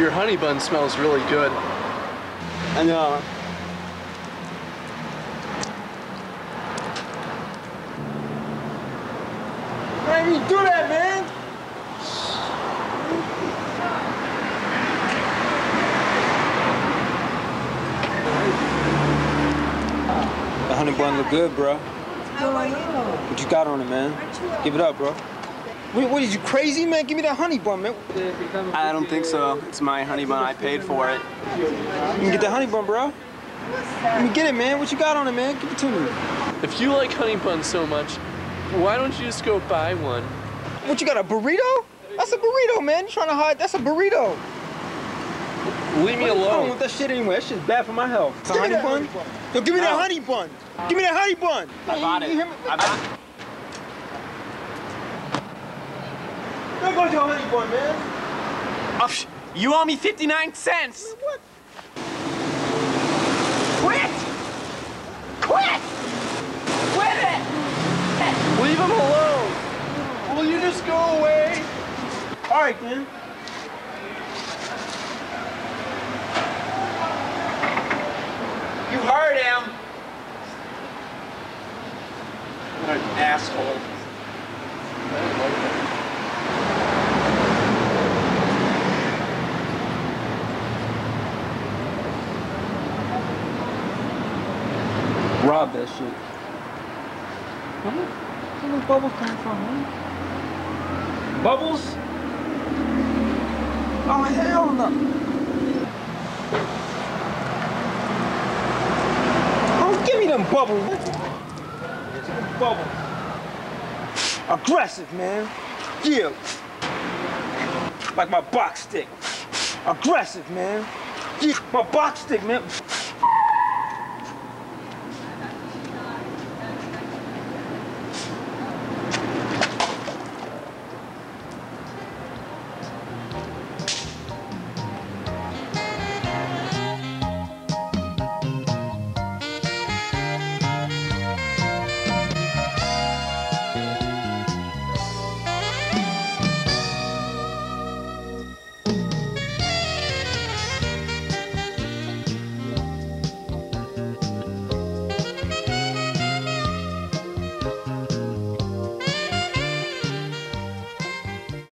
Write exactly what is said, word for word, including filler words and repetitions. Your honey bun smells really good. I know. Why did you do that, man? The honey bun look good, bro. How are you? What you got on it, man? Give it up, bro. Wait, what, is you crazy, man? Give me that honey bun, man. I don't think so. It's my honey bun. I paid for it. You can get that honey bun, bro. Let me get it, man. What you got on it, man? Give it to me. If you like honey buns so much, why don't you just go buy one? What, you got a burrito? That's a burrito, man. You trying to hide? That's a burrito. Leave me alone. I don't want that shit anyway. That shit's bad for my health. It's a honey bun? Yo, give me that honey bun. Give me that honey bun. I bought it. I bought it. Don't go to your honey bun, man. Oh, you owe me fifty-nine cents. What? Quit! Quit! Quit it! Leave him alone. Will you just go away? All right, man. You heard him. What an asshole. Rob that shit. Where did Bubbles come from, man? Bubbles? Oh, hell no. Oh, give me them bubbles. Them bubbles. Aggressive, man. Yeah. Like my box stick. Aggressive, man. Yeah. My box stick, man.